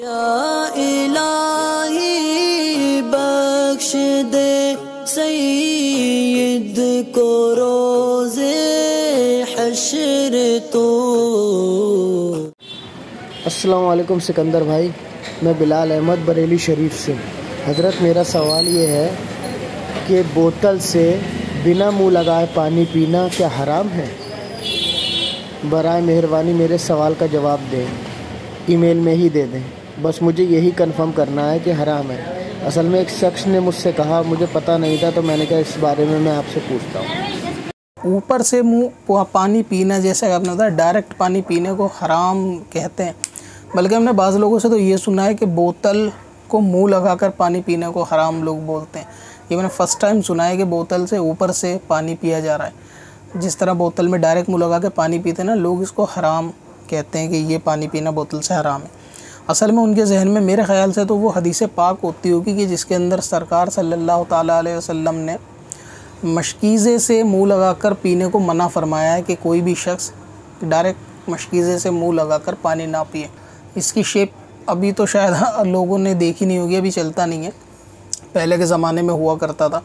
या इलाही बख्श दे सईद को रोज़े हश्र तो। अस्सलाम वालेकुम सिकंदर भाई, मैं बिलाल अहमद बरेली शरीफ से। हजरत मेरा सवाल ये है कि बोतल से बिना मुंह लगाए पानी पीना क्या हराम है? बराए मेहरबानी मेरे सवाल का जवाब दें, ईमेल में ही दे दें। बस मुझे यही कंफर्म करना है कि हराम है। असल में एक शख्स ने मुझसे कहा, मुझे पता नहीं था, तो मैंने कहा इस बारे में मैं आपसे पूछता हूँ। ऊपर से मुँह पानी पीना, जैसे आपने बताया डायरेक्ट पानी पीने को हराम कहते हैं, बल्कि हमने बाज़ लोगों से तो ये सुना है कि बोतल को मुँह लगाकर पानी पीने को हराम लोग बोलते हैं। ये मैंने फ़र्स्ट टाइम सुना है कि बोतल से ऊपर से पानी पिया जा रहा है। जिस तरह बोतल में डायरेक्ट मुँह लगा कर पानी पीते हैं ना लोग, इसको हराम कहते हैं कि ये पानी पीना बोतल से हराम है। असल में उनके जहन में मेरे ख़्याल से तो वो हदीस पाक होती होगी कि जिसके अंदर सरकार सल्लल्लाहु ताला अलैहि वसल्लम ने मशकीज़े से मुंह लगाकर पीने को मना फरमाया है कि कोई भी शख्स डायरेक्ट मशकीज़े से मुंह लगाकर पानी ना पिए। इसकी शेप अभी तो शायद लोगों ने देखी नहीं होगी, अभी चलता नहीं है, पहले के ज़माने में हुआ करता था।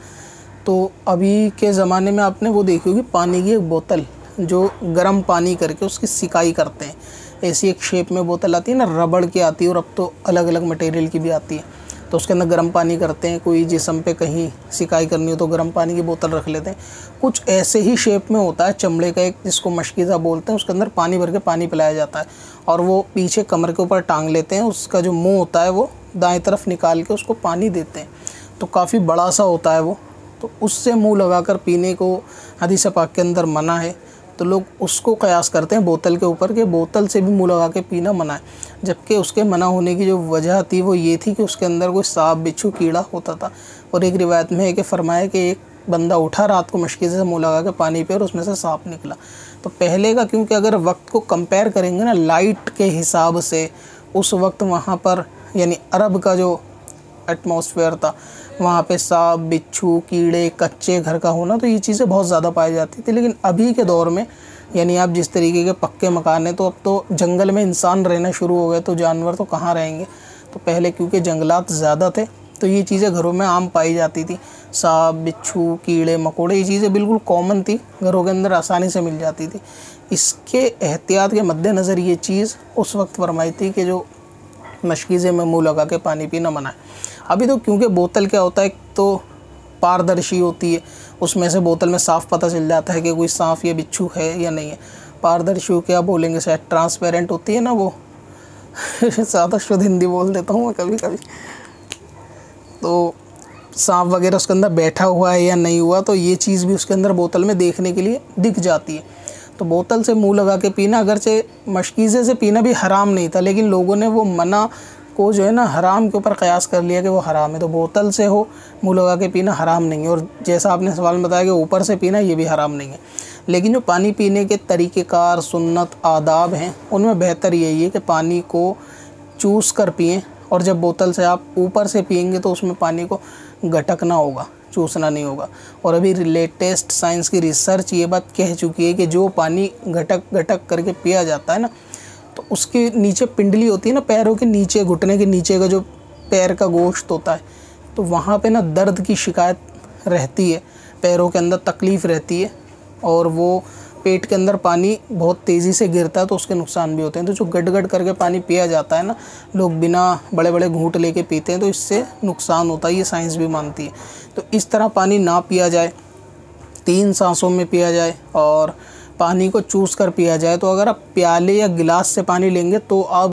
तो अभी के ज़माने में आपने वो देखी होगी पानी की एक बोतल जो गर्म पानी करके उसकी सिकाई करते हैं, ऐसी एक शेप में बोतल आती है ना, रबड़ की आती है और अब तो अलग अलग मटेरियल की भी आती है। तो उसके अंदर गर्म पानी करते हैं, कोई जिस्म पे कहीं सिकाई करनी हो तो गर्म पानी की बोतल रख लेते हैं। कुछ ऐसे ही शेप में होता है चमड़े का एक, जिसको मशकीज़ा बोलते हैं, उसके अंदर पानी भर के पानी पिलाया जाता है और वो पीछे कमर के ऊपर टांग लेते हैं। उसका जो मुँह होता है वो दाएँ तरफ निकाल के उसको पानी देते हैं, तो काफ़ी बड़ा सा होता है वो। तो उससे मुँह लगा कर पीने को हदीस पाक के अंदर मना है, तो लोग उसको कयास करते हैं बोतल के ऊपर कि बोतल से भी मुँह लगा के पीना मना है, जबकि उसके मना होने की जो वजह थी वो ये थी कि उसके अंदर कोई सांप बिच्छू कीड़ा होता था। और एक रिवायत में है कि फरमाया कि एक बंदा उठा रात को मशकीज़े से मुँह लगा के पानी पे और उसमें से सांप निकला। तो पहले का, क्योंकि अगर वक्त को कंपेयर करेंगे ना लाइट के हिसाब से, उस वक्त वहाँ पर यानी अरब का जो एटमॉस्फेयर था वहाँ पे सांप बिच्छू कीड़े कच्चे घर का होना, तो ये चीज़ें बहुत ज़्यादा पाई जाती थी। लेकिन अभी के दौर में यानी आप जिस तरीके के पक्के मकान हैं, तो अब तो जंगल में इंसान रहना शुरू हो गए, तो जानवर तो कहाँ रहेंगे। तो पहले क्योंकि जंगलात ज़्यादा थे तो ये चीज़ें घरों में आम पाई जाती थी, सांप बिच्छू कीड़े मकोड़े, ये चीज़ें बिल्कुल कॉमन थी, घरों के अंदर आसानी से मिल जाती थी। इसके एहतियात के मद्देनज़र ये चीज़ उस वक्त फरमाई थी कि जो मशकीज़े में मुँह लगा के पानी पीना मना है। अभी तो क्योंकि बोतल क्या होता है, तो पारदर्शी होती है, उसमें से बोतल में साफ़ पता चल जाता है कि कोई सांप या बिच्छू है या नहीं है। पारदर्शी क्या बोलेंगे, शायद ट्रांसपेरेंट होती है ना वो सादा शुद्ध हिंदी बोल देता हूँ मैं कभी कभी। तो सांप वगैरह उसके अंदर बैठा हुआ है या नहीं हुआ, तो ये चीज़ भी उसके अंदर बोतल में देखने के लिए दिख जाती है। तो बोतल से मुंह लगा के पीना, अगरचे मशकीज़े से पीना भी हराम नहीं था, लेकिन लोगों ने वो मना को जो है ना हराम के ऊपर कयास कर लिया कि वो हराम है। तो बोतल से हो मुंह लगा के पीना हराम नहीं है, और जैसा आपने सवाल में बताया कि ऊपर से पीना ये भी हराम नहीं है। लेकिन जो पानी पीने के तरीक़ेकार सुन्नत आदाब हैं, उनमें बेहतर यही है कि पानी को चूस कर पिएँ, और जब बोतल से आप ऊपर से पियेंगे तो उसमें पानी को गटकना होगा, चूसना नहीं होगा। और अभी लेटेस्ट साइंस की रिसर्च ये बात कह चुकी है कि जो पानी घटक घटक करके पिया जाता है ना, तो उसके नीचे पिंडली होती है ना, पैरों के नीचे घुटने के नीचे का जो पैर का गोश्त होता है, तो वहाँ पे ना दर्द की शिकायत रहती है, पैरों के अंदर तकलीफ़ रहती है, और वो पेट के अंदर पानी बहुत तेज़ी से गिरता है तो उसके नुकसान भी होते हैं। तो जो गट गट करके पानी पिया जाता है ना, लोग बिना बड़े बड़े घूंट लेके पीते हैं, तो इससे नुकसान होता है, ये साइंस भी मानती है। तो इस तरह पानी ना पिया जाए, 3 सांसों में पिया जाए और पानी को चूस कर पिया जाए। तो अगर आप प्याले या गिलास से पानी लेंगे तो आप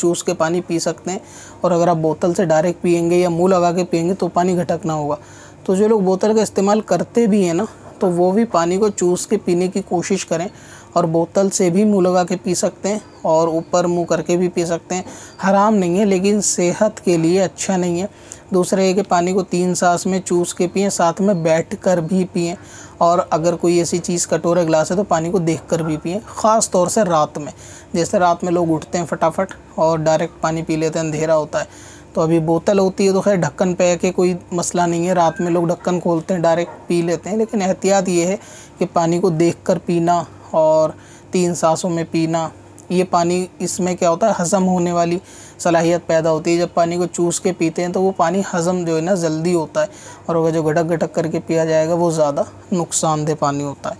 चूस के पानी पी सकते हैं, और अगर आप बोतल से डायरेक्ट पियेंगे या मुँह लगा के पियेंगे तो पानी घटकना होगा। तो जो लोग बोतल का इस्तेमाल करते भी हैं ना, तो वो भी पानी को चूस के पीने की कोशिश करें, और बोतल से भी मुँह लगा के पी सकते हैं और ऊपर मुँह करके भी पी सकते हैं, हराम नहीं है, लेकिन सेहत के लिए अच्छा नहीं है। दूसरा ये कि पानी को 3 सांस में चूस के पिएँ, साथ में बैठ कर भी पिएँ, और अगर कोई ऐसी चीज़ कटोरा गिलास है तो पानी को देख कर भी पिएँ, ख़ास तौर से रात में। जैसे रात में लोग उठते हैं फटाफट और डायरेक्ट पानी पी लेते हैं, अंधेरा होता है। तो अभी बोतल होती है तो खैर ढक्कन पे के कोई मसला नहीं है, रात में लोग ढक्कन खोलते हैं डायरेक्ट पी लेते हैं। लेकिन एहतियात ये है कि पानी को देखकर पीना और 3 सांसों में पीना ये पानी इसमें क्या होता है, हज़म होने वाली सलाहियत पैदा होती है। जब पानी को चूस के पीते हैं तो वो पानी हज़म जो है ना जल्दी होता है, और वह जो घटक घटक करके पिया जाएगा वो ज़्यादा नुकसानदेह पानी होता है।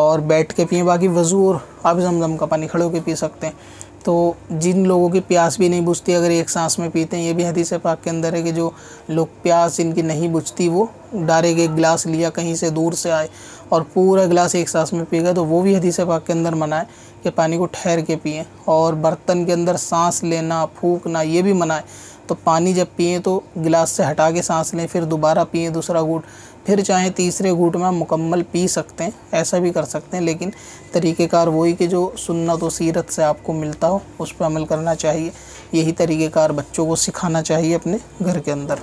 और बैठ के पिए, बाकी वज़ू और आप जमजम का पानी खड़े होकर पी सकते हैं। तो जिन लोगों की प्यास भी नहीं बुझती अगर एक सांस में पीते हैं, ये भी हदीस पाक के अंदर है कि जो लोग प्यास इनकी नहीं बुझती वो डायरेक्ट एक गिलास लिया कहीं से दूर से आए और पूरा गिलास एक सांस में पी गए, तो वो भी हदीस पाक के अंदर मना है कि पानी को ठहर के पिएँ। और बर्तन के अंदर सांस लेना, फूकना, ये भी मना है। तो पानी जब पिएँ तो गिलास से हटा के सांस लें, फिर दोबारा पिएँ दूसरा घूंट, फिर चाहे तीसरे घूंट में मुकम्मल पी सकते हैं, ऐसा भी कर सकते हैं। लेकिन तरीक़ेकार वही कि जो सुन्नत और सीरत से आपको मिलता हो उस पर अमल करना चाहिए। यही तरीक़ेकार बच्चों को सिखाना चाहिए अपने घर के अंदर।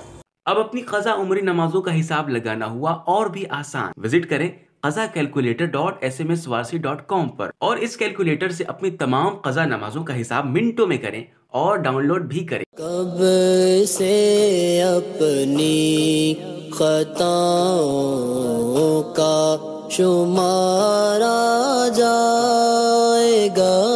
अब अपनी क़ज़ा उम्री नमाजों का हिसाब लगाना हुआ और भी आसान। विजिट करें qazacalculator.smswarsi.com पर और इस कैलकुलेटर से अपनी तमाम क़ज़ा नमाजों का हिसाब मिनटों में करें और डाउनलोड भी करें। कब से अपनी खताओं का शुमारा जाएगा।